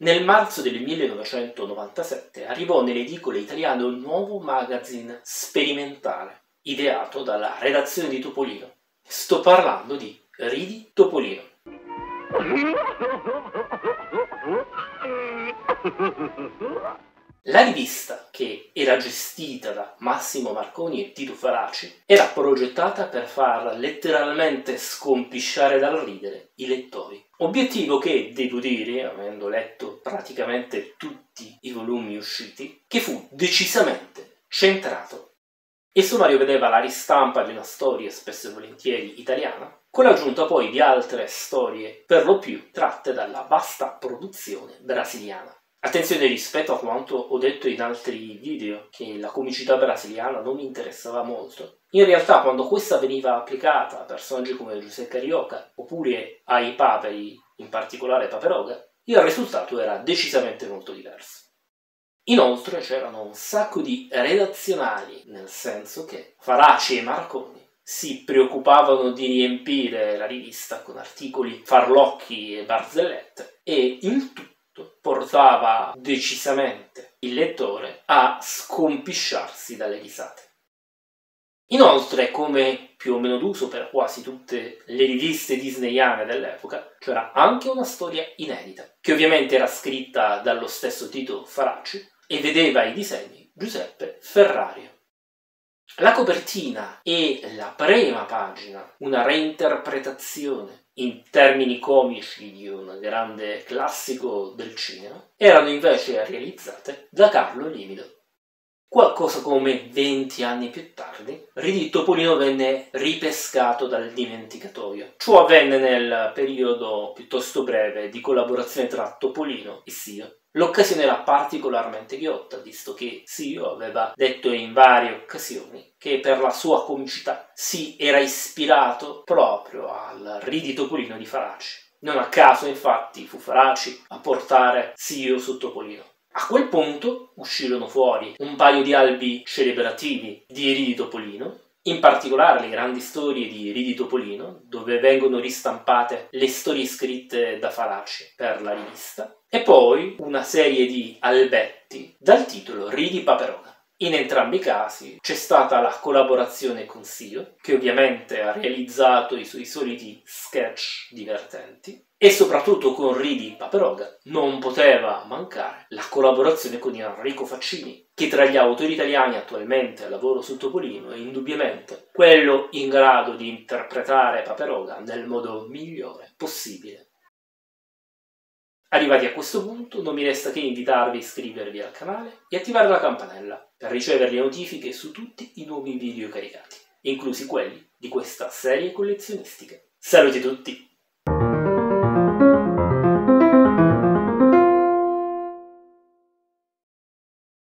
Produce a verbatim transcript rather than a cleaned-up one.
Nel marzo del millenovecentonovantasette arrivò nelle edicole italiane un nuovo magazine sperimentale, ideato dalla redazione di Topolino. Sto parlando di Ridi Topolino. La rivista, che era gestita da Massimo Marconi e Tito Faraci, era progettata per far letteralmente scompisciare dal ridere i lettori. Obiettivo che, devo dire, avendo letto praticamente tutti i volumi usciti, che fu decisamente centrato. Il sommario vedeva la ristampa di una storia spesso e volentieri italiana, con l'aggiunta poi di altre storie per lo più tratte dalla vasta produzione brasiliana. Attenzione rispetto a quanto ho detto in altri video, che la comicità brasiliana non mi interessava molto. In realtà quando questa veniva applicata a personaggi come Giuseppe Carioca, oppure ai paperi, in particolare Paperoga, il risultato era decisamente molto diverso. Inoltre c'erano un sacco di redazionali, nel senso che Faraci e Marconi si preoccupavano di riempire la rivista con articoli farlocchi e barzellette, e il tutto portava decisamente il lettore a scompisciarsi dalle risate. Inoltre, come più o meno d'uso per quasi tutte le riviste disneyane dell'epoca, c'era anche una storia inedita, che ovviamente era scritta dallo stesso Tito Faraci e vedeva i disegni Giuseppe Ferrario. La copertina e la prima pagina, una reinterpretazione in termini comici di un grande classico del cinema, erano invece realizzate da Carlo Limido. Qualcosa come venti anni più tardi, Ridi Topolino venne ripescato dal dimenticatoio. Ciò avvenne nel periodo piuttosto breve di collaborazione tra Topolino e Sio. L'occasione era particolarmente ghiotta, visto che Sio aveva detto in varie occasioni che per la sua comicità si era ispirato proprio al Ridi Topolino di Faraci. Non a caso, infatti, fu Faraci a portare Sio su Topolino. A quel punto uscirono fuori un paio di albi celebrativi di Ridi Topolino, in particolare le grandi storie di Ridi Topolino, dove vengono ristampate le storie scritte da Faraci per la rivista, e poi una serie di albetti dal titolo Ridi Paperoga. In entrambi i casi c'è stata la collaborazione con Sio, che ovviamente ha realizzato i suoi soliti sketch divertenti, e soprattutto con Ridi Paperoga non poteva mancare la collaborazione con Enrico Faccini, che tra gli autori italiani attualmente al lavoro su Topolino è indubbiamente quello in grado di interpretare Paperoga nel modo migliore possibile. Arrivati a questo punto, non mi resta che invitarvi a iscrivervi al canale e attivare la campanella per ricevere le notifiche su tutti i nuovi video caricati, inclusi quelli di questa serie collezionistica. Saluti a tutti!